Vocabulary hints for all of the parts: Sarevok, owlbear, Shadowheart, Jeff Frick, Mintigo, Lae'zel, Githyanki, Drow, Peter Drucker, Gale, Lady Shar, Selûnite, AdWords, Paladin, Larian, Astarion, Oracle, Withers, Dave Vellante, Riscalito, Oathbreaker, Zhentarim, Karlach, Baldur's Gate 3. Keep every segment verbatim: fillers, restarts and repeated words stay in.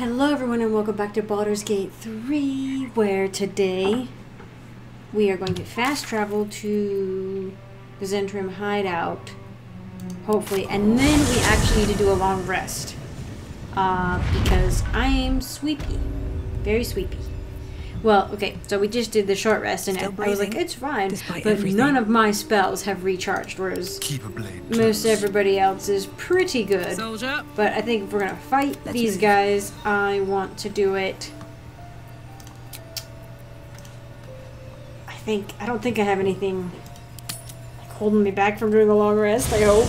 Hello everyone and welcome back to Baldur's Gate three, where today we are going to fast travel to the Zhentarim hideout, hopefully, and then we actually need to do a long rest, uh, because I am sweepy, very sweepy. Well, okay, so we just did the short rest and I was like, it's fine, but everything. None of my spells have recharged, whereas Keep a blade most close. Everybody else is pretty good. Soldier. But I think if we're going to fight Let's these move. guys, I want to do it. I think, I don't think I have anything like holding me back from doing a long rest, I hope.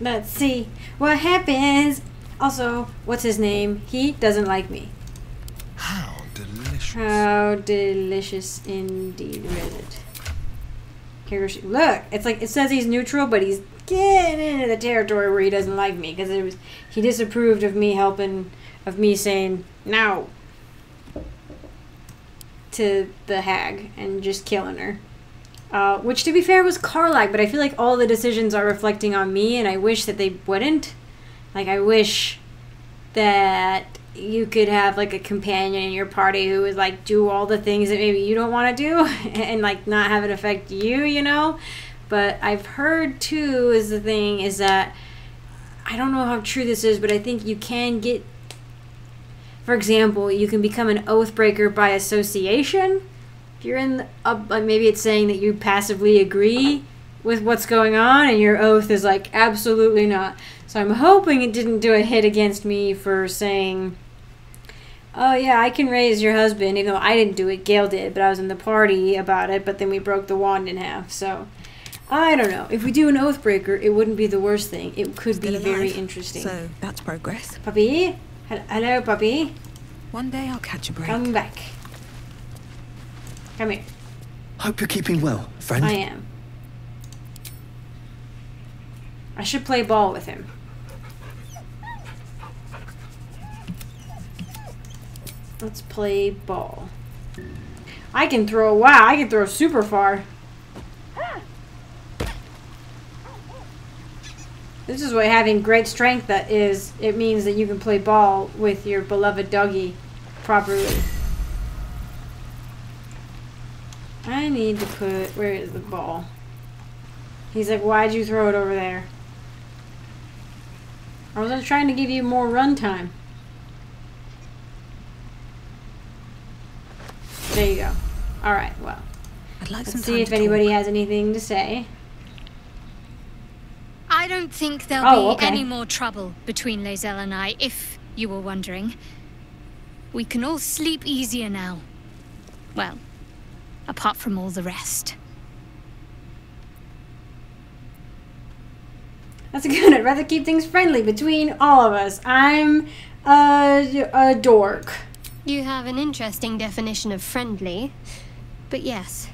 Let's see what happens. Also, what's his name? He doesn't like me. How delicious. How delicious indeed. Where is it? Here she, look, it's like it says he's neutral, but he's getting into the territory where he doesn't like me because it was he disapproved of me helping, of me saying no to the hag and just killing her. Uh, which, to be fair, was Karlach, but I feel like all the decisions are reflecting on me, and I wish that they wouldn't. Like, I wish that you could have, like, a companion in your party who would, like, do all the things that maybe you don't want to do and, like, not have it affect you, you know? But I've heard, too, is the thing, is that I don't know how true this is, but I think you can get, for example, you can become an Oathbreaker by association. If you're in, uh, maybe it's saying that you passively agree with what's going on, and your oath is like, absolutely not. So I'm hoping it didn't do a hit against me for saying, oh yeah, I can raise your husband, even though I didn't do it, Gale did, but I was in the party about it, but then we broke the wand in half, so I don't know. If we do an Oathbreaker, it wouldn't be the worst thing. It could Still be alive. Very interesting. So, that's progress. Puppy? Hello, puppy. One day I'll catch a break. Come back. Come here. Hope you're keeping well, friend. I am. I should play ball with him. Let's play ball. I can throw, wow, I can throw super far. This is what having great strength that is. It means that you can play ball with your beloved doggy properly. I need to put... Where is the ball? He's like, why'd you throw it over there? I was trying to give you more run time. There you go. Alright, well. I'd like Let's some see if anybody talk. has anything to say. I don't think there'll oh, be okay. any more trouble between Lae'zel and I, if you were wondering. We can all sleep easier now. Well... apart from all the rest. That's good. I'd rather keep things friendly between all of us. I'm a, a dork. You have an interesting definition of friendly, but yes.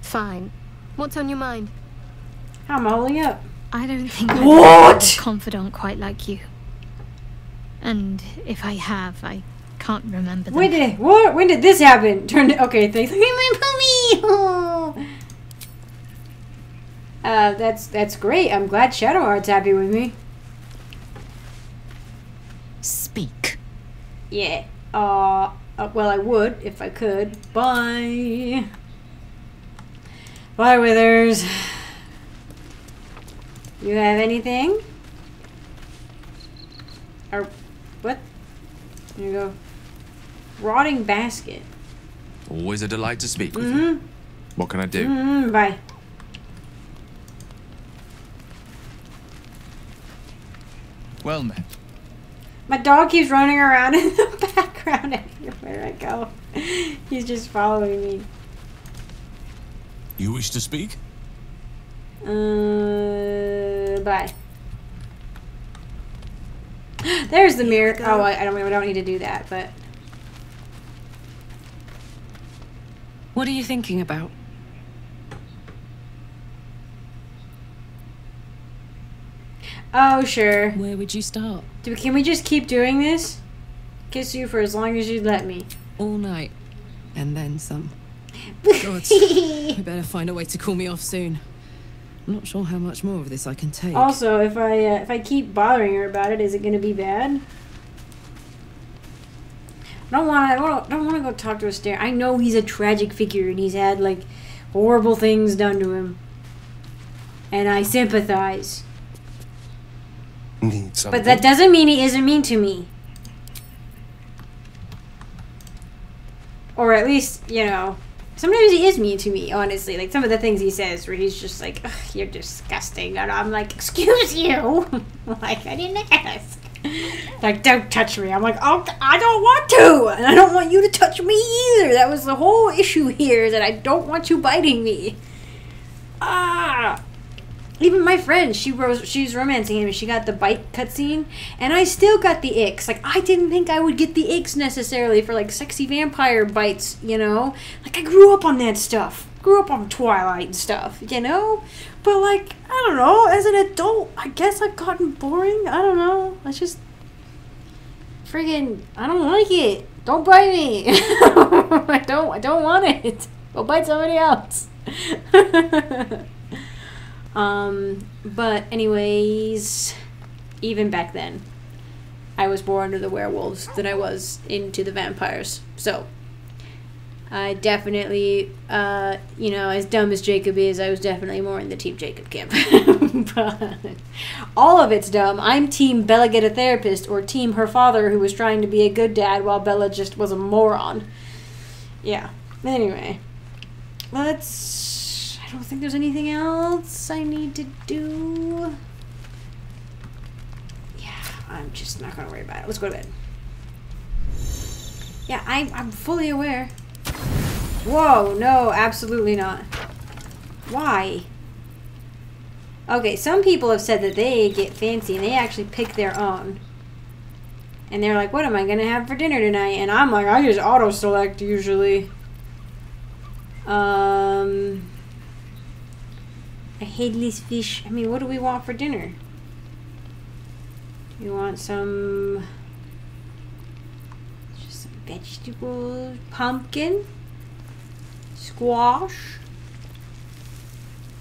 Fine. What's on your mind? How am I holding up? I don't think I'm a confidant quite like you. And if I have, I... can't remember. Them. When did what? When did this happen? Turned okay. Thanks. My puppy. Oh. Uh, that's that's great. I'm glad Shadowheart's happy with me. Speak. Yeah. Uh, uh. Well, I would if I could. Bye. Bye, Withers. You have anything? Or what? There you go. Rotting basket. Always a delight to speak with mm-hmm. you. What can I do? Mm-hmm. Bye. Well met. My dog keeps running around in the background everywhere I go. He's just following me. You wish to speak? Uh, bye. There's the mirror. Oh, I don't. I don't need to do that, but. What are you thinking about? Oh, sure. Where would you start? Do, can we just keep doing this? Kiss you for as long as you'd let me. All night, and then some. God, we better find a way to cool me off soon. I'm not sure how much more of this I can take. Also, if I uh, if I keep bothering her about it, is it going to be bad? I don't want. I don't, don't want to go talk to Astarion. I know he's a tragic figure, and he's had like horrible things done to him, and I sympathize. Need something. But that doesn't mean he isn't mean to me. Or at least, you know, sometimes he is mean to me, honestly. Like, some of the things he says where he's just like, ugh, you're disgusting. And I'm like, excuse you. Like, I didn't ask. Like, don't touch me. I'm like, oh, I don't want to. And I don't want you to touch me either. That was the whole issue here, that I don't want you biting me. Ah. Even my friend, she was, she's romancing him, and she got the bite cutscene, and I still got the icks. Like, I didn't think I would get the icks necessarily for, like, sexy vampire bites, you know? Like, I grew up on that stuff. Grew up on Twilight and stuff, you know? But, like, I don't know, as an adult, I guess I've gotten boring. I don't know. I just... friggin', I don't like it. Don't bite me. I don't, I don't want it. Go bite somebody else. Um, but anyways, even back then, I was more into the werewolves than I was into the vampires. So, I definitely, uh, you know, as dumb as Jacob is, I was definitely more in the Team Jacob camp. But all of it's dumb. I'm Team Bella Get a Therapist, or Team her father who was trying to be a good dad while Bella just was a moron. Yeah. Anyway, let's... I don't think there's anything else I need to do. Yeah, I'm just not gonna worry about it. Let's go to bed. Yeah, I'm, I'm fully aware. Whoa, no, absolutely not. Why? Okay, some people have said that they get fancy and they actually pick their own. And they're like, what am I gonna have for dinner tonight? And I'm like, I just auto-select usually. Um... A headless fish. I mean, what do we want for dinner? We want some... just some vegetables. Pumpkin. Squash.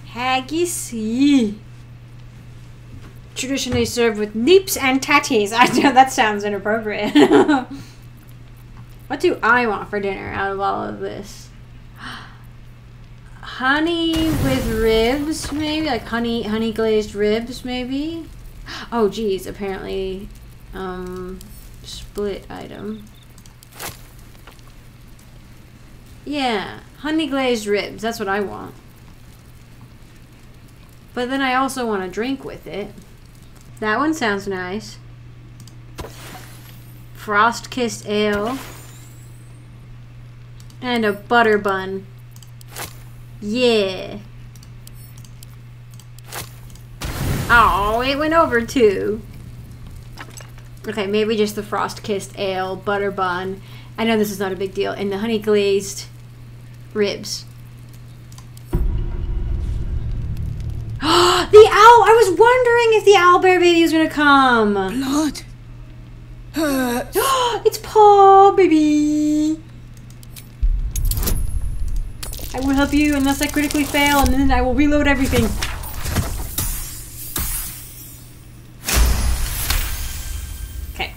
Haggis. Yee. Traditionally served with neeps and tatties. I know that sounds inappropriate. What do I want for dinner out of all of this? Honey with ribs, maybe? Like honey honey glazed ribs, maybe? Oh, geez, apparently, um, split item. Yeah, honey glazed ribs, that's what I want. But then I also want a drink with it. That one sounds nice. Frost-kissed ale. And a butter bun. Yeah. Oh, it went over too. Okay, maybe just the frost-kissed ale, butter bun. I know this is not a big deal. And the honey-glazed ribs. The owl! I was wondering if the owl bear baby was gonna come. Blood. Hurts. It's Paw, baby. I will help you unless I critically fail, and then I will reload everything. Okay.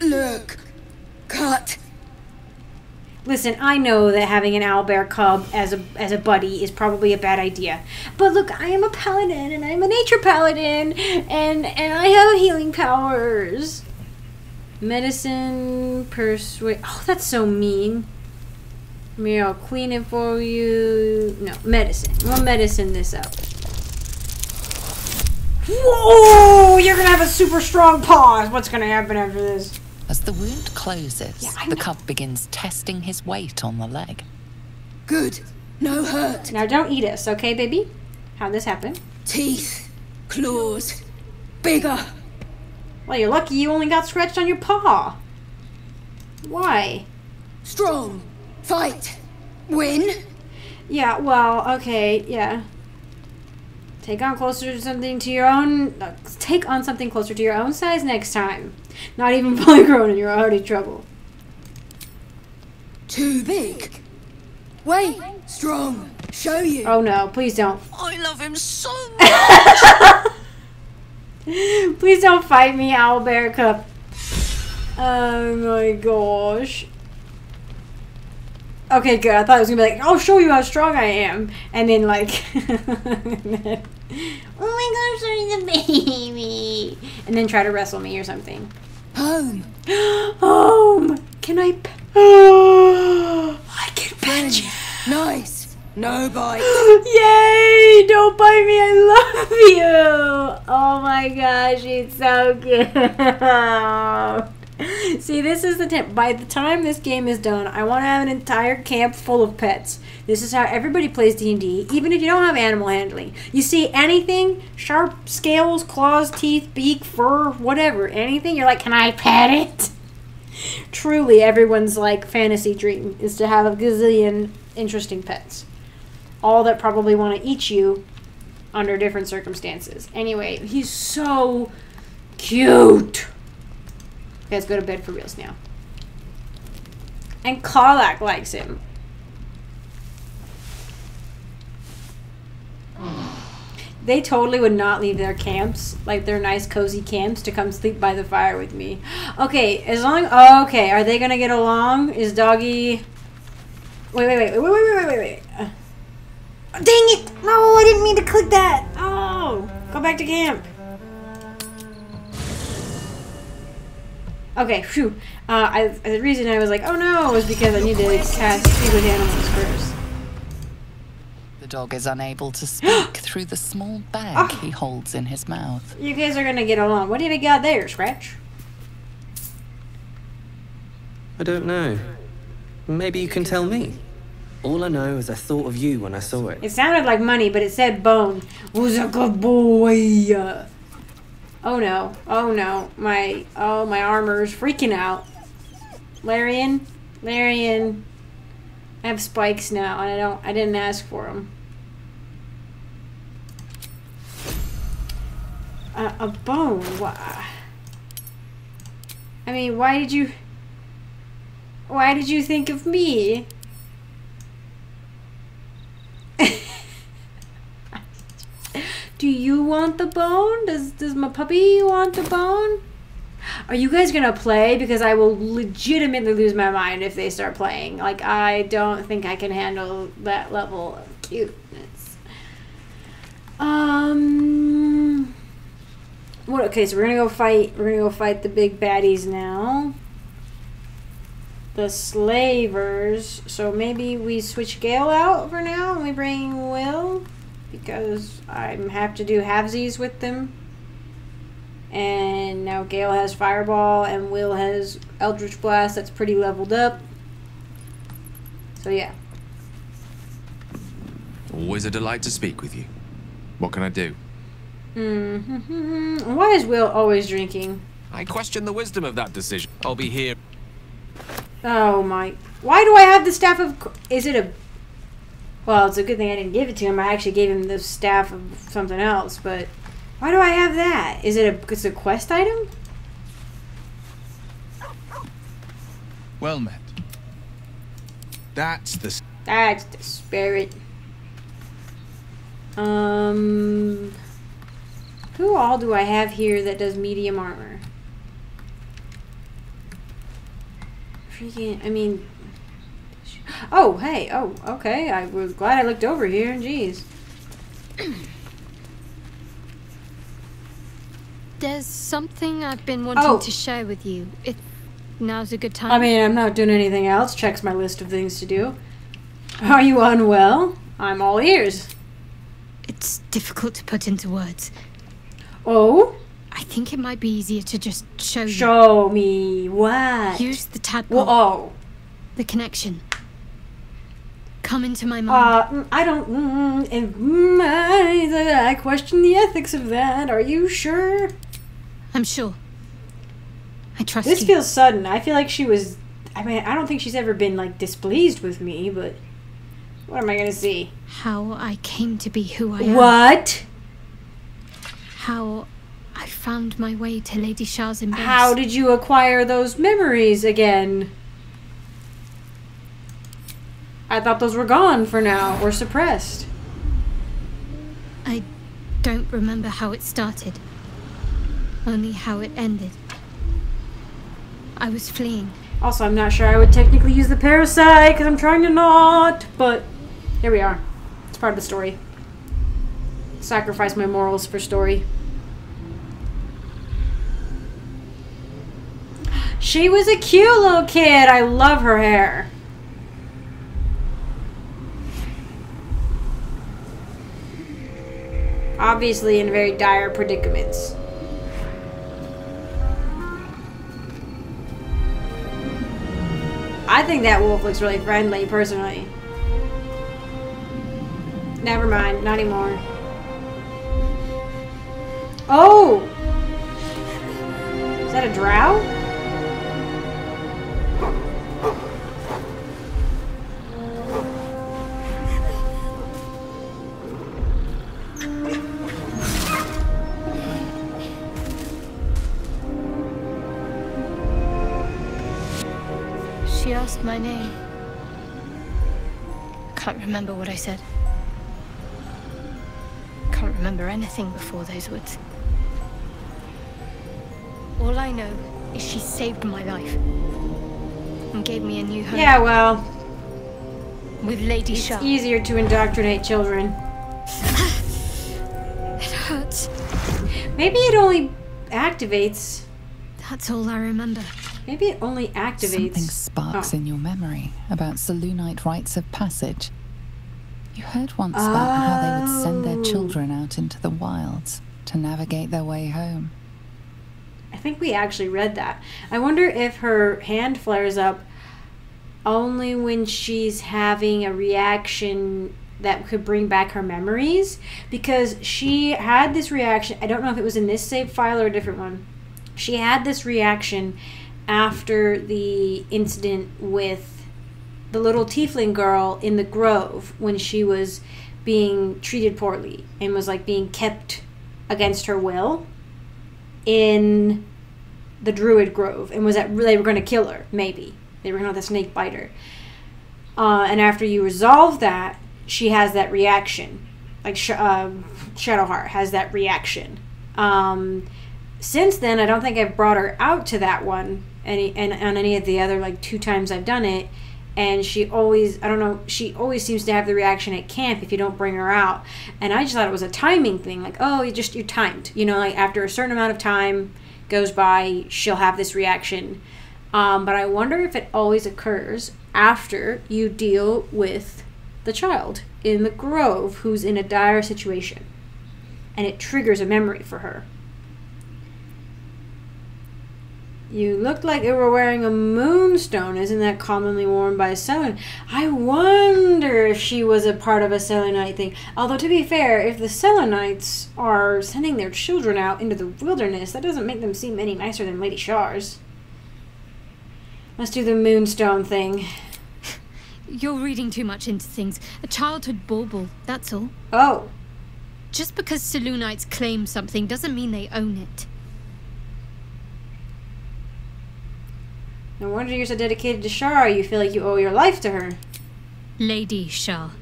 Look. Cut. Listen, I know that having an owlbear cub as a as a buddy is probably a bad idea. But look, I am a paladin, and I'm a nature paladin, and, and I have healing powers. Medicine, persuade... Oh, that's so mean. Here, I'll clean it for you. No, medicine. We'll medicine this up. Whoa! You're gonna have a super strong paw. What's gonna happen after this? As the wound closes, yeah, the cub begins testing his weight on the leg. Good. No hurt. Now don't eat us, okay, baby? How'd this happen? Teeth. Claws. Bigger. Well, you're lucky you only got scratched on your paw. Why? Strong. Fight. Win. Yeah, well, okay, yeah. Take on closer to something to your own... Uh, take on something closer to your own size next time. Not even fully grown and you're already in trouble. Too big. Way. Strong. show you. Oh no, please don't. I love him so much. Please don't fight me, Owlbear Cup. Oh my gosh. Okay, good. I thought it was gonna be like, I'll show you how strong I am, and then like, oh my gosh, there's a baby, and then try to wrestle me or something. Home, home. Can I? Oh, I can pet you. Nice. No bite. Yay! Don't bite me. I love you. Oh my gosh, it's so good. See, this is the tip. By the time this game is done, I want to have an entire camp full of pets. This is how everybody plays D and D, even if you don't have animal handling. You see anything, sharp scales, claws, teeth, beak, fur, whatever, anything, you're like, can I pet it? Truly, everyone's, like, fantasy dream is to have a gazillion interesting pets. All that probably want to eat you under different circumstances. Anyway, he's so cute. Okay, let's go to bed for reals now. And Karlach likes him. They totally would not leave their camps, like their nice cozy camps, to come sleep by the fire with me. Okay, as long oh, okay, are they gonna get along? Is doggy Wait wait wait wait wait wait wait wait uh, dang it! No, I didn't mean to click that! Oh, go back to camp. Okay, phew. Uh, I, the reason I was like, oh no, was because I needed to cast Speak with Animals first. The dog is unable to speak through the small bag oh. he holds in his mouth. You guys are gonna get along. What have you got there, Scratch? I don't know. Maybe you can tell me. All I know is I thought of you when I saw it. It sounded like money, but it said bone. Was a good boy. Oh no, oh no, my, oh my armor is freaking out. Larian, Larian, I have spikes now and I don't, I didn't ask for them. Uh, a bone, I mean, why did you, why did you think of me? Do you want the bone? Does does my puppy want the bone? Are you guys gonna play? Because I will legitimately lose my mind if they start playing. Like, I don't think I can handle that level of cuteness. Um. What? Okay, so we're gonna go fight. We're gonna go fight the big baddies now. The slavers. So maybe we switch Gale out for now, and we bring Will. Because I have to do halvesies with them. And now Gale has Fireball and Will has Eldritch Blast. That's pretty leveled up. So yeah. Always a delight to speak with you. What can I do? Mm-hmm. Why is Will always drinking? I question the wisdom of that decision. I'll be here. Oh my. Why do I have the staff of... Is it a... Well, it's a good thing I didn't give it to him. I actually gave him the staff of something else, but why do I have that? Is it a, it's a quest item? Well met. That's the... That's the spirit. Um... Who all do I have here that does medium armor? Freaking... I mean... Oh, hey. Oh, okay. I was glad I looked over here. Jeez. There's something I've been wanting oh. to share with you. It, now's a good time. I mean, I'm not doing anything else. Checks my list of things to do. Are you unwell? I'm all ears. It's difficult to put into words. Oh? I think it might be easier to just show you. Show me what? Use the tadpole. Oh. The connection. Come into my mind. Uh, I don't... Mm, and, mm, I, I question the ethics of that. Are you sure? I'm sure. I trust you. This feels sudden. I feel like she was... I mean, I don't think she's ever been, like, displeased with me, but... What am I gonna see? How I came to be who I am. What? How I found my way to Lady Shar's embrace. How did you acquire those memories again? I thought those were gone for now, or suppressed. I don't remember how it started. Only how it ended. I was fleeing. Also, I'm not sure I would technically use the parasite, because I'm trying to not, but here we are. It's part of the story. Sacrifice my morals for story. She was a cute little kid. I love her hair. Obviously in very dire predicaments. I think that wolf looks really friendly, personally. Never mind, not anymore. Oh! Is that a drow? She asked my name. I can't remember what I said. I can't remember anything before those words. All I know is she saved my life and gave me a new home. Yeah, well, with Lady Shar. It's easier to indoctrinate children. It hurts. Maybe it only activates. That's all I remember. Maybe it only activates. Something sparks oh. in your memory about Selûnite rites of passage. You heard once oh. about how they would send their children out into the wilds to navigate their way home. I think we actually read that. I wonder if her hand flares up only when she's having a reaction that could bring back her memories, because she had this reaction. I don't know if it was in this save file or a different one. She had this reaction after the incident with the little tiefling girl in the grove when she was being treated poorly and was like being kept against her will in the druid grove, and was that they were going to kill her, maybe. They were going to have the snake bite her. Uh, and after you resolve that, she has that reaction. Like, sh uh, Shadowheart has that reaction. Um, since then, I don't think I've brought her out to that one, any, and on any of the other, like, two times I've done it, and she always, I don't know, she always seems to have the reaction at camp if you don't bring her out. And I just thought it was a timing thing, like, oh, you just, you're timed. You know, like, after a certain amount of time goes by, she'll have this reaction. Um, but I wonder if it always occurs after you deal with the child in the grove who's in a dire situation. And it triggers a memory for her. You looked like you were wearing a moonstone. Isn't that commonly worn by Selûnite? I wonder if she was a part of a Selûnite thing. Although, to be fair, if the Selûnites are sending their children out into the wilderness, that doesn't make them seem any nicer than Lady Shar's. Let's do the moonstone thing. You're reading too much into things. A childhood bauble, that's all. Oh. Just because Selûnites claim something doesn't mean they own it. No wonder you're so dedicated to Shar. You feel like you owe your life to her. Lady Shar.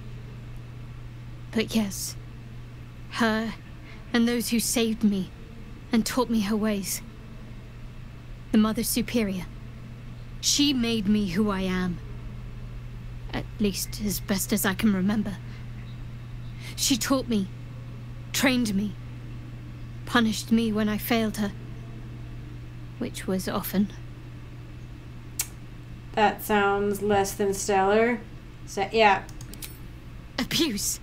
But yes, her and those who saved me and taught me her ways. The Mother Superior. She made me who I am. At least as best as I can remember. She taught me, trained me, punished me when I failed her, which was often. That sounds less than stellar. So, yeah. Abuse.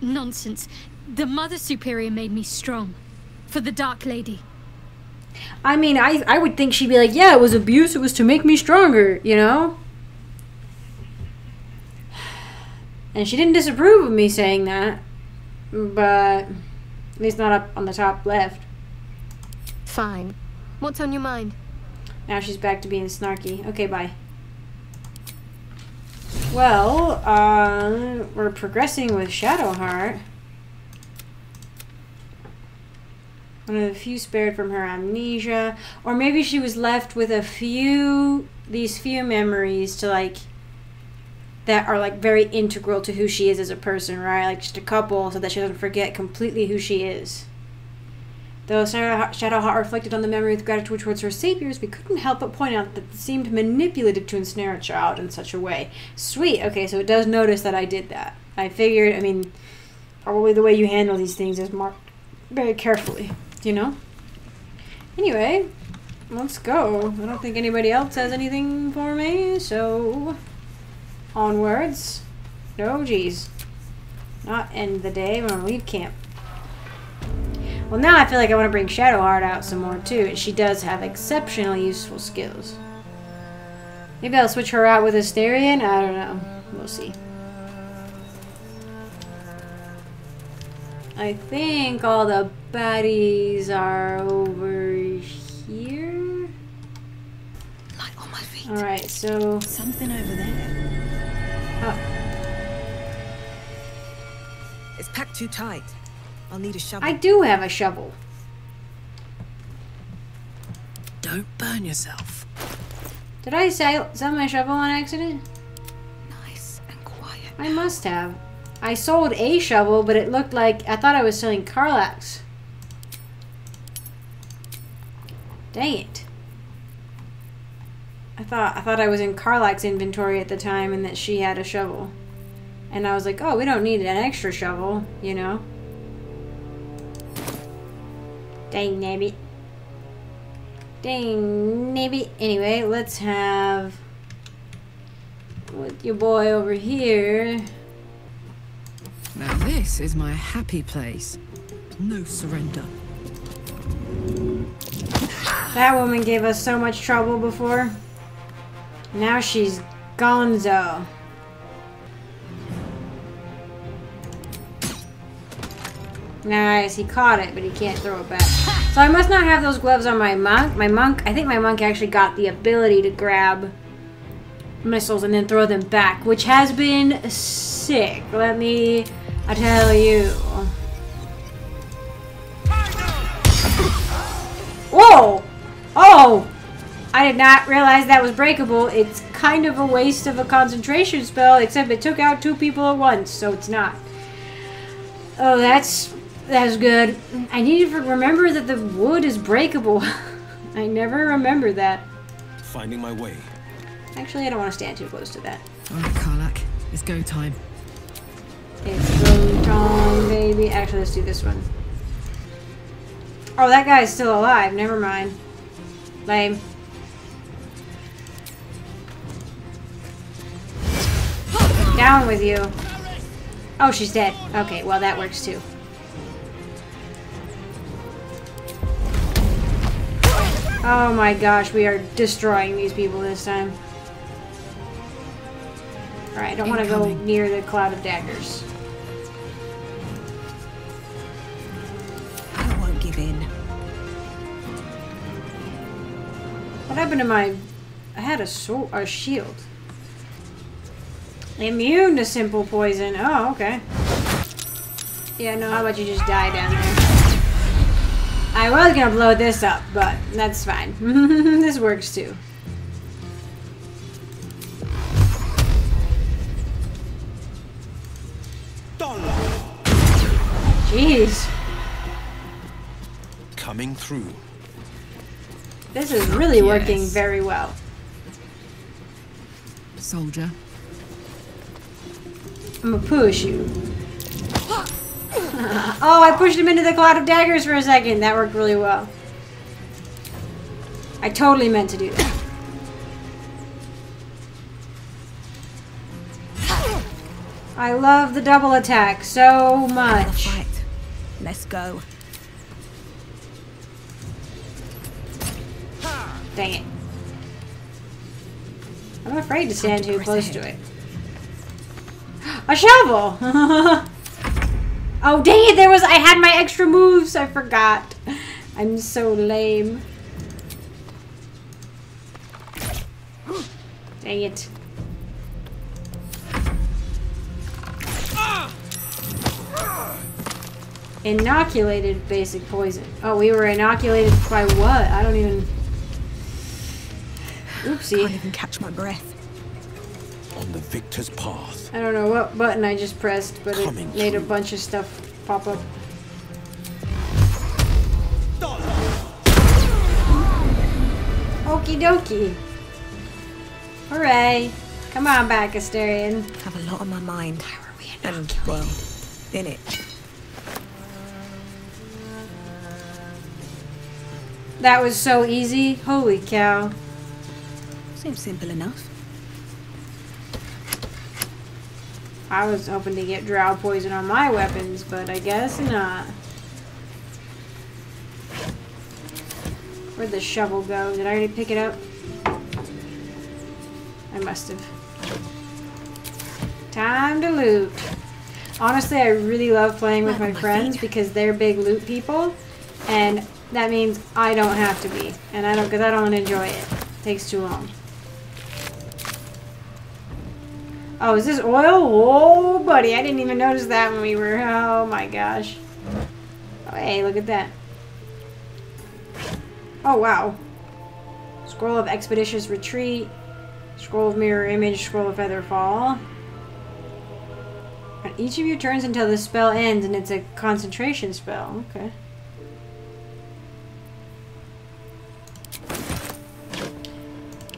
Nonsense. The Mother Superior made me strong. For the Dark Lady. I mean, I, I would think she'd be like, yeah, it was abuse. It was to make me stronger, you know? And she didn't disapprove of me saying that. But at least not up on the top left. Fine. What's on your mind? Now she's back to being snarky. Okay, bye. Well, uh, we're progressing with Shadowheart. One of the few spared from her amnesia. Or maybe she was left with a few, these few memories to, like, that are like very integral to who she is as a person, right? Like just a couple so that she doesn't forget completely who she is. Though Shadowheart reflected on the memory with gratitude towards her saviors, we couldn't help but point out that it seemed manipulative to ensnare a child in such a way. Sweet. Okay, so it does notice that I did that. I figured, I mean, probably the way you handle these things is marked very carefully, you know? Anyway, let's go. I don't think anybody else has anything for me, so onwards. No, geez. Not end the day when I leave camp. Well, now I feel like I want to bring Shadowheart out some more, too, and she does have exceptionally useful skills. Maybe I'll switch her out with Astarion? I don't know. We'll see. I think all the baddies are over here. Light on my feet. Alright, so... something over there. Oh. It's packed too tight. I'll need a shovel. I do have a shovel. Don't burn yourself. Did I say sell my shovel on accident? Nice and quiet. I must have. I sold a shovel, but it looked like I thought I was selling Karlach's. Dang it. I thought I thought I was in Karlach's inventory at the time and that she had a shovel. And I was like, oh, we don't need an extra shovel, you know? Dang nabbit. Dang nabbit. Anyway, let's have with your boy over here. Now this is my happy place. No surrender. That woman gave us so much trouble before. Now she's gonzo. Nice, he caught it, but he can't throw it back. So I must not have those gloves on my monk. My monk, I think my monk actually got the ability to grab missiles and then throw them back, which has been sick. Let me I tell you. Whoa! Oh! I did not realize that was breakable. It's kind of a waste of a concentration spell, except it took out two people at once, so it's not. Oh, that's... that's good. I need to remember that the wood is breakable. I never remember that. Finding my way. Actually, I don't want to stand too close to that. Alright, Karlach. It's go time. It's go time, baby. Actually, let's do this one. Oh, that guy is still alive. Never mind. Lame. Down with you. Oh, she's dead. Okay, well, that works too. Oh my gosh, we are destroying these people this time. Alright, I don't want to go near the cloud of daggers. I won't give in. What happened to my... I had a, soul, a shield. Immune to simple poison. Oh, okay. Yeah, no, how about you just die down there? I was gonna blow this up, but that's fine. This works too. Jeez. Coming through. This is really yes. working very well. Soldier. I'm gonna push you. Oh, I pushed him into the cloud of daggers for a second. That worked really well. I totally meant to do that. I love the double attack so much. Let's go. Dang it. I'm afraid to stand too close to it. A shovel! Oh, dang it, there was- I had my extra moves, I forgot. I'm so lame. Dang it. Inoculated basic poison. Oh, we were inoculated by what? I don't even... Oopsie. I can't even catch my breath. On the victor's path. I don't know what button I just pressed, but Coming it made through. a bunch of stuff pop up. Okie dokie. Hooray. Come on back, Astarion. I have a lot on my mind. How are we and, well, in it. That was so easy. Holy cow. Seems simple enough. I was hoping to get drow poison on my weapons, but I guess not. Where'd the shovel go? Did I already pick it up? I must have. Time to loot. Honestly, I really love playing with my friends because they're big loot people, and that means I don't have to be, and I don't, because I don't enjoy it. It takes too long. Oh, is this oil? Whoa, buddy, I didn't even notice that when we were, oh my gosh. Oh, hey, look at that. Oh, wow. Scroll of Expeditious Retreat, Scroll of Mirror Image, Scroll of Feather Fall. And each of you turns until the spell ends, and it's a concentration spell. Okay.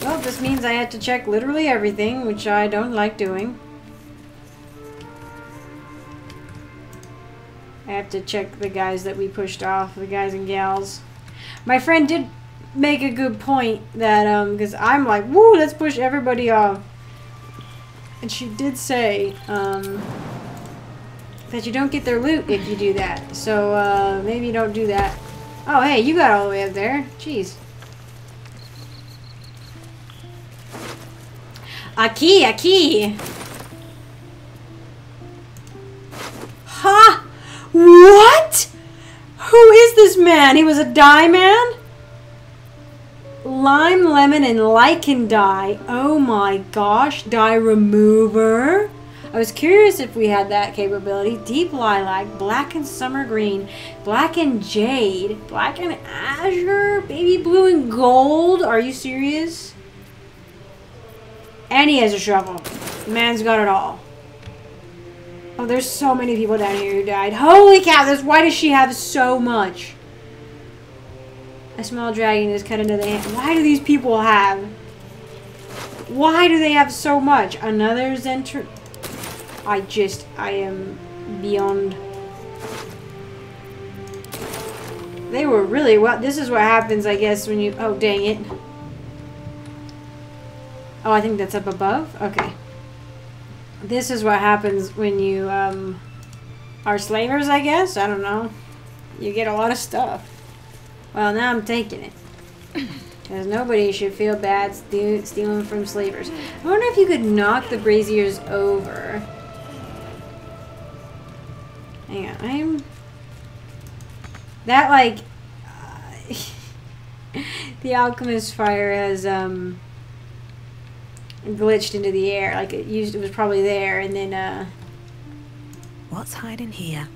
Well, this means I had to check literally everything, which I don't like doing. I have to check the guys that we pushed off, the guys and gals. My friend did make a good point that, um, because I'm like, woo, let's push everybody off. And she did say, um, that you don't get their loot if you do that. So, uh, maybe don't do that. Oh, hey, you got all the way up there. Jeez. A key, a key. Ha! What? Who is this man? He was a dye man? Lime, lemon, and lichen dye. Oh my gosh. Dye remover. I was curious if we had that capability. Deep lilac, blackened summer green, blackened jade, blackened azure, baby blue and gold. Are you serious? And he has a shovel. The man's got it all. Oh, there's so many people down here who died. Holy cow, this, why does she have so much? A small dragon is cut into the hand. Why do these people have... Why do they have so much? Another Zhentarim... I just... I am beyond... They were really well... This is what happens, I guess, when you... Oh, dang it. Oh, I think that's up above? Okay. This is what happens when you um, are slavers, I guess? I don't know. You get a lot of stuff. Well, now I'm taking it. Because nobody should feel bad ste stealing from slavers. I wonder if you could knock the braziers over. Hang on, I'm... That, like... Uh, the alchemist fire has... um. glitched into the air, like it used it was probably there, and then uh what's hiding here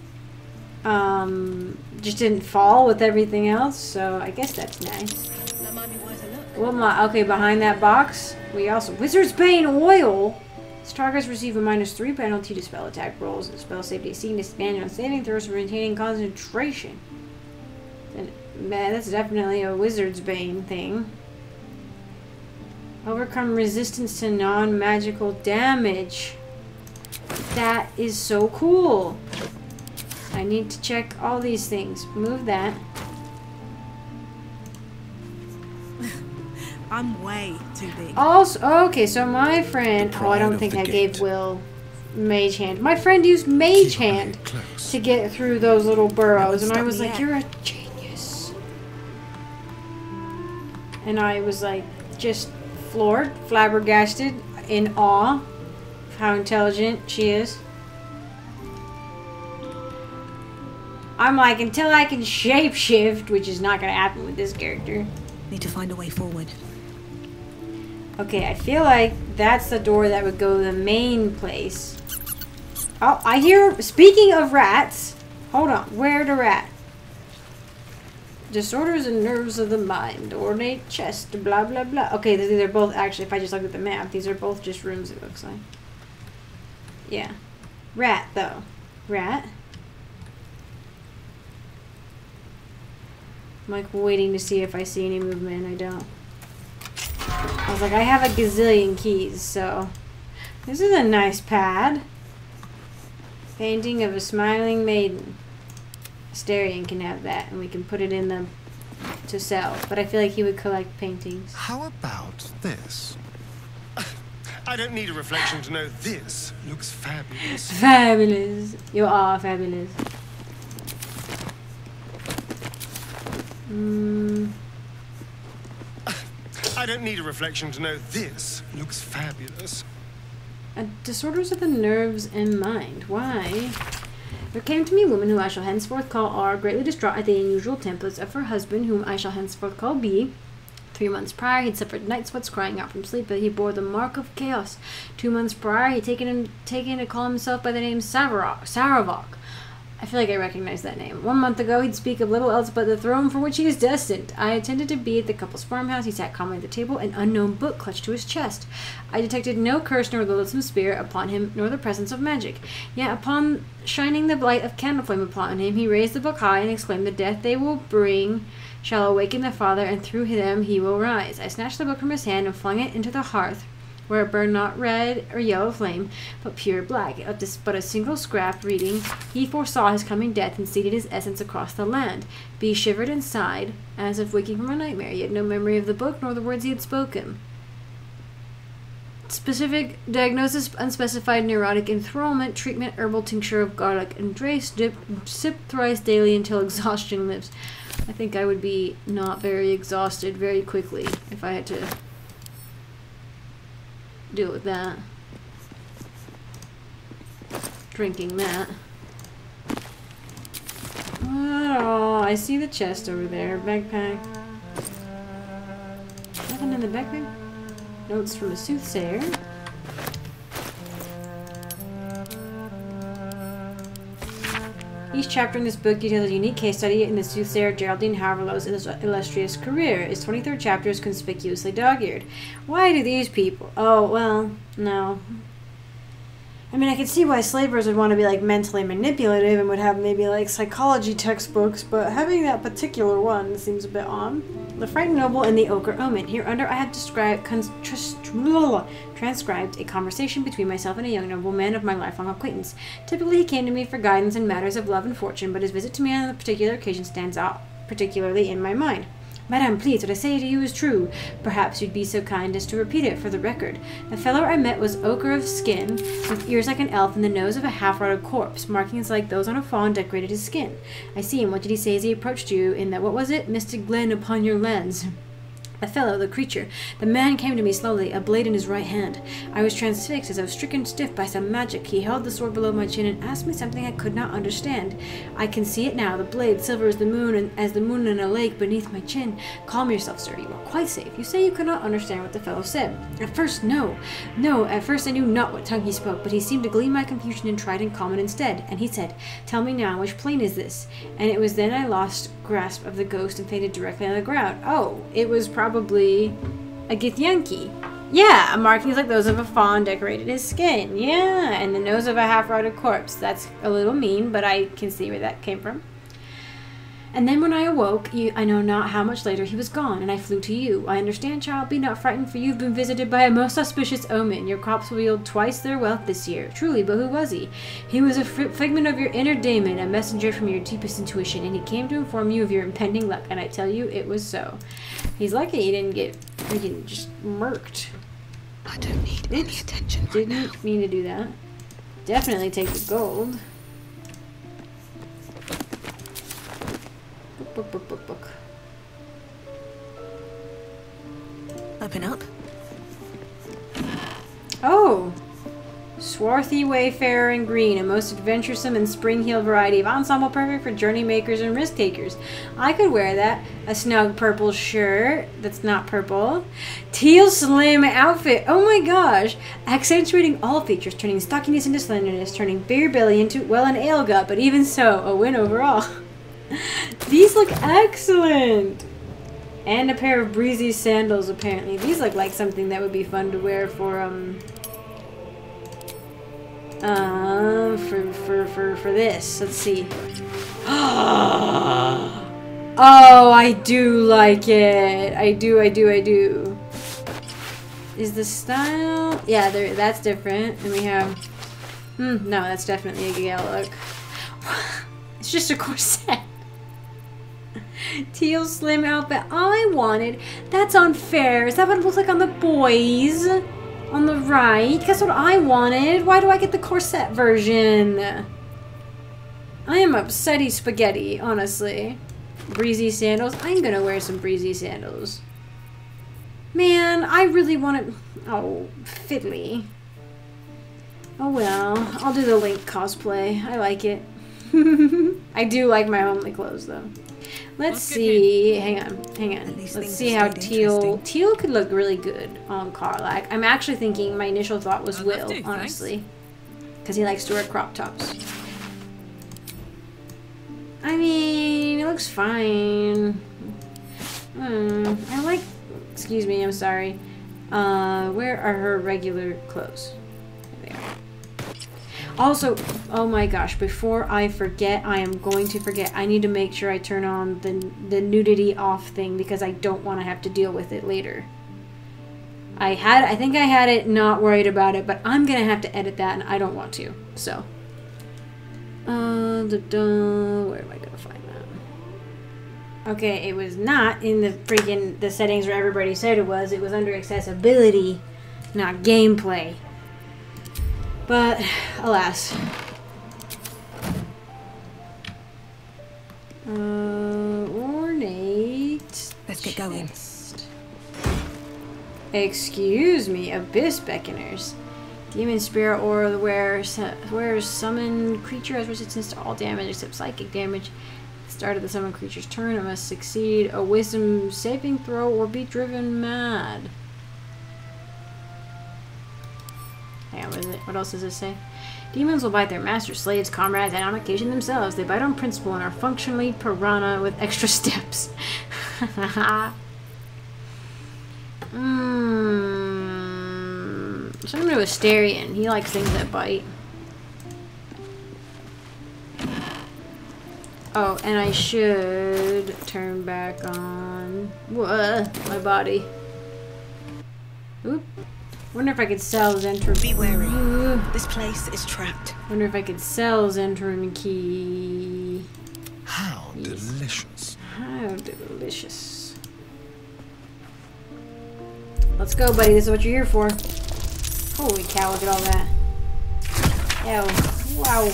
um just didn't fall with everything else, so I guess that's nice. That might be worth a look. Well, my, okay, behind that box we also Wizard's Bane oil. Targets receive a minus three penalty to spell attack rolls and spell save D C, expand on saving throws for maintaining concentration. And man, that's definitely a Wizard's Bane thing. Overcome resistance to non-magical damage. That is so cool. I need to check all these things. Move that. I'm way too big. Also, okay, so my friend... Oh, I don't think I gave Will Mage Hand. My friend used Mage Hand to get through those little burrows, and I was like, you're a genius. And I was like, just... Lord, flabbergasted in awe of how intelligent she is. I'm like, until I can shapeshift, which is not going to happen with this character. Need to find a way forward. Okay, I feel like that's the door that would go to the main place. Oh, I hear, speaking of rats, hold on, where the rat? Disorders and nerves of the mind, ornate chest, blah blah blah. Okay, they're both actually, if I just look at the map, these are both just rooms, it looks like. Yeah. Rat, though. Rat. I'm like waiting to see if I see any movement. I don't. I was like, I have a gazillion keys, so. This is a nice pad. Painting of a smiling maiden. Astarion can have that, and we can put it in the to sell. But I feel like he would collect paintings. How about this? I don't need a reflection to know this looks fabulous. Fabulous. You are fabulous. Mm. I don't need a reflection to know this looks fabulous. Uh, disorders of the nerves and mind. Why? There came to me a woman who I shall henceforth call R, greatly distraught at the unusual templates of her husband, whom I shall henceforth call B. Three months prior, he'd suffered night sweats crying out from sleep, but he bore the mark of chaos. Two months prior, he'd taken, him, taken to call himself by the name Sarevok. I feel like I recognize that name. One month ago, he'd speak of little else but the throne for which he is destined. I attended to be at the couple's farmhouse. He sat calmly at the table, an unknown book clutched to his chest. I detected no curse nor loathsome spirit upon him, nor the presence of magic. Yet upon shining the light of candle flame upon him, he raised the book high and exclaimed, "The death they will bring shall awaken the father, and through them he will rise." I snatched the book from his hand and flung it into the hearth, where it burned not red or yellow flame, but pure black. It left but a single scrap reading, "He foresaw his coming death and seeded his essence across the land." B shivered and sighed, as if waking from a nightmare, yet no memory of the book nor the words he had spoken. Specific diagnosis, unspecified neurotic enthrallment, treatment, herbal tincture of garlic and drace, dip, sip thrice daily until exhaustion lives. I think I would be not very exhausted very quickly if I had to deal with that. Drinking that. Oh, I see the chest over there. Backpack. Nothing in the backpack? Notes from a soothsayer. Each chapter in this book details a unique case study in the soothsayer Geraldine Haverlow's illustrious career. Its twenty-third chapter is conspicuously dog-eared. Why do these people... Oh, well, no. I mean, I could see why slavers would want to be, like, mentally manipulative and would have maybe, like, psychology textbooks, but having that particular one seems a bit odd. The Frightened Noble and the Ochre Omen. Hereunder I have described, transcribed a conversation between myself and a young nobleman of my lifelong acquaintance. Typically, he came to me for guidance in matters of love and fortune, but his visit to me on a particular occasion stands out particularly in my mind. "Madame, please, what I say to you is true. Perhaps you'd be so kind as to repeat it for the record." The fellow I met was ochre of skin, with ears like an elf and the nose of a half-rotted corpse. Markings like those on a fawn decorated his skin. "I see, and what did he say as he approached you in that, what was it, mystic glen upon your lens?" The fellow, the creature, the man came to me slowly, a blade in his right hand. I was transfixed as I was stricken stiff by some magic. He held the sword below my chin and asked me something I could not understand. I can see it now, the blade, silver as the moon, and as the moon in a lake beneath my chin. "Calm yourself, sir, you are quite safe. You say you could not understand what the fellow said." At first, no, no, at first I knew not what tongue he spoke, but he seemed to glean my confusion and tried and calm it instead. And he said, "Tell me now, which plane is this?" And it was then I lost grasp of the ghost and fainted directly on the ground. Oh, it was probably Probably a Githyanki. Yeah, markings like those of a fawn decorated his skin. Yeah, and the nose of a half-rotted corpse. That's a little mean, but I can see where that came from. "And then when I awoke, you, I know not how much later, he was gone, and I flew to you. I understand, child, be not frightened, for you've been visited by a most auspicious omen. Your crops will yield twice their wealth this year. Truly, but who was he? He was a figment of your inner daemon, a messenger from your deepest intuition, and he came to inform you of your impending luck, and I tell you, it was so." He's lucky he didn't get freaking just murked. I don't need any attention. Didn't mean to do that. Definitely take the gold. Book, book, book, book. Open up. Oh! Swarthy wayfarer in green, a most adventuresome and spring-heeled variety of ensemble, perfect for journey makers and risk takers. I could wear that. A snug purple shirt that's not purple. Teal slim outfit. Oh my gosh! Accentuating all features, turning stockiness into slenderness, turning beer belly into, well, an ale gut, but even so, a win overall. These look excellent! And a pair of breezy sandals, apparently. These look like something that would be fun to wear for, um... Uh, for, for, for, for this. Let's see. Oh, I do like it. I do, I do, I do. Is the style... Yeah, there, that's different. And we have... Hmm, no, that's definitely a Gale look. It's just a corset. Teal slim outfit. All I wanted. That's unfair. Is that what it looks like on the boys? On the right? That's what I wanted. Why do I get the corset version? I am upsetty spaghetti, honestly. Breezy sandals. I'm gonna wear some breezy sandals. Man, I really want to... Oh, fiddly. Oh well, I'll do the Link cosplay. I like it. I do like my homely clothes, though. Let's see... Hang on, hang on. Let's see how Teal... Teal could look really good on Karlach. I'm actually thinking my initial thought was Will, honestly. Because he likes to wear crop tops. I mean, it looks fine. Hmm, I like... Excuse me, I'm sorry. Uh, where are her regular clothes? Also, oh my gosh, before I forget, I am going to forget. I need to make sure I turn on the, the nudity off thing because I don't want to have to deal with it later. I had, I think I had it not worried about it, but I'm going to have to edit that and I don't want to, so. Uh, da -da, where am I going to find that? Okay, it was not in the freaking, the settings where everybody said it was. It was under accessibility, not gameplay. But, alas. Uh, ornate. Let's get going. Excuse me, Abyss Beckoners. Demon spirit or the wearer, wearer summoned creature has resistance to all damage except psychic damage. At the start of the summoned creature's turn, it must succeed a wisdom saving throw or be driven mad. Yeah, what, is it? What else does it say? Demons will bite their masters, slaves, comrades, and on occasion themselves. They bite on principle and are functionally piranha with extra steps. mm. So I'm gonna Astarion. He likes things that bite. Oh, and I should turn back on Whoa, my body. Oop. Wonder if I could sell Zhentarim. Be wary. Ooh. This place is trapped. Wonder if I could sell Zhentarim key. How yes. delicious. How delicious. Let's go, buddy. This is what you're here for. Holy cow, look at all that. Ew. Wow.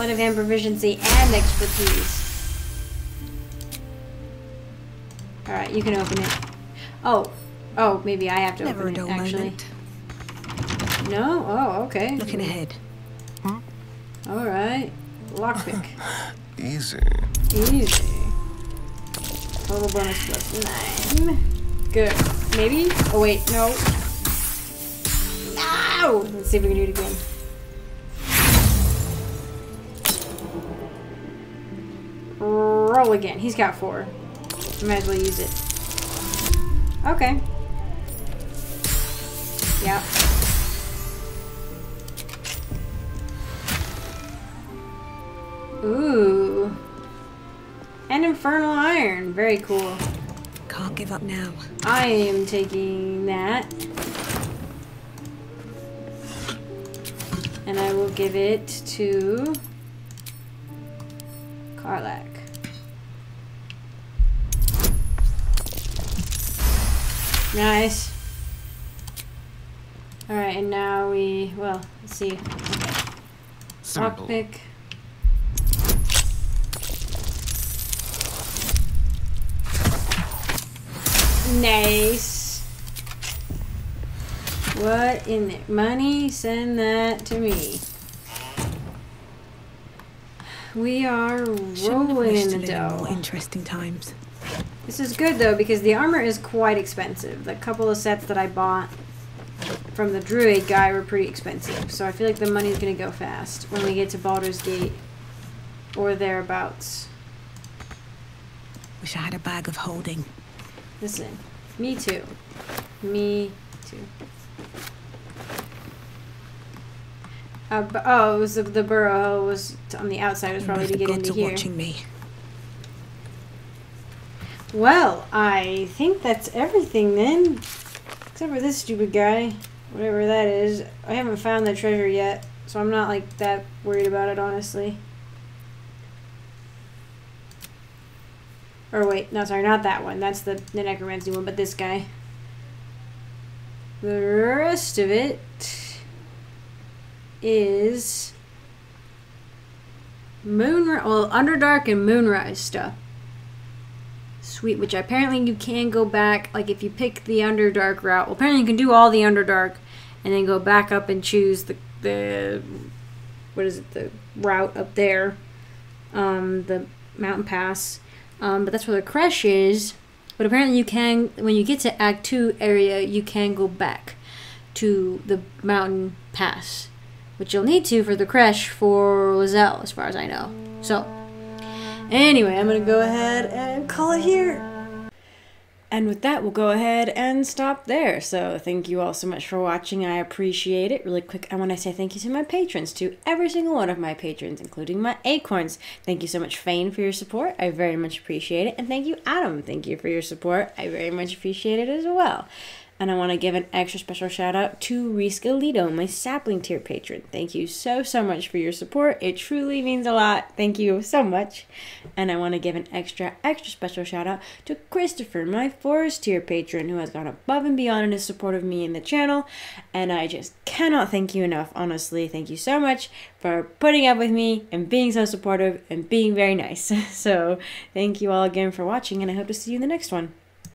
One of hand proficiency and expertise. Alright, you can open it. Oh. Oh, maybe I have to Never open it, actually. Moment. No? Oh, okay. Looking ahead. Hmm? Alright. Lockpick. Easy. Easy. Total bonus plus nine. Good. Maybe? Oh, wait. No. No! Let's see if we can do it again. Roll again. He's got four. Might as well use it. Okay. Yeah. Ooh. An infernal iron. Very cool. Can't give up now. I am taking that. And I will give it to Karlach. Nice. Alright, and now we, well, let's see. Lockpick. Nice. What in the money? Send that to me. We are rolling in the dough. Interesting times. This is good though because the armor is quite expensive. The couple of sets that I bought from the druid guy were pretty expensive, so I feel like the money's gonna go fast when we get to Baldur's Gate or thereabouts. Wish I had a bag of holding. Listen, me too. Me too. Uh, but, oh, it was the, the burrow was on the outside. It was probably to get into here. Watching me. Well, I think that's everything then. Except for this stupid guy. Whatever that is. I haven't found the treasure yet. So I'm not, like, that worried about it, honestly. Or wait, no, sorry, not that one. That's the, the necromancy one, but this guy. The rest of it is moon, well, Underdark and Moonrise stuff. Sweet, which apparently you can go back, like if you pick the Underdark route. Well, apparently you can do all the Underdark and then go back up and choose the the what is it, the route up there, um, the mountain pass. Um, but that's where the crash is. But apparently you can, when you get to Act two area, you can go back to the mountain pass, which you'll need to for the crash for Lae'zel, as far as I know. So, anyway, I'm going to go ahead and call it here. And with that, we'll go ahead and stop there. So thank you all so much for watching. I appreciate it. Really quick, I want to say thank you to my patrons, to every single one of my patrons, including my acorns. Thank you so much, Fane, for your support. I very much appreciate it. And thank you, Adam. Thank you for your support. I very much appreciate it as well. And I want to give an extra special shout out to Riscalito, my sapling tier patron. Thank you so, so much for your support. It truly means a lot. Thank you so much. And I want to give an extra, extra special shout out to Christopher, my forest tier patron, who has gone above and beyond in his support of me and the channel. And I just cannot thank you enough, honestly. Thank you so much for putting up with me and being so supportive and being very nice. So thank you all again for watching, and I hope to see you in the next one.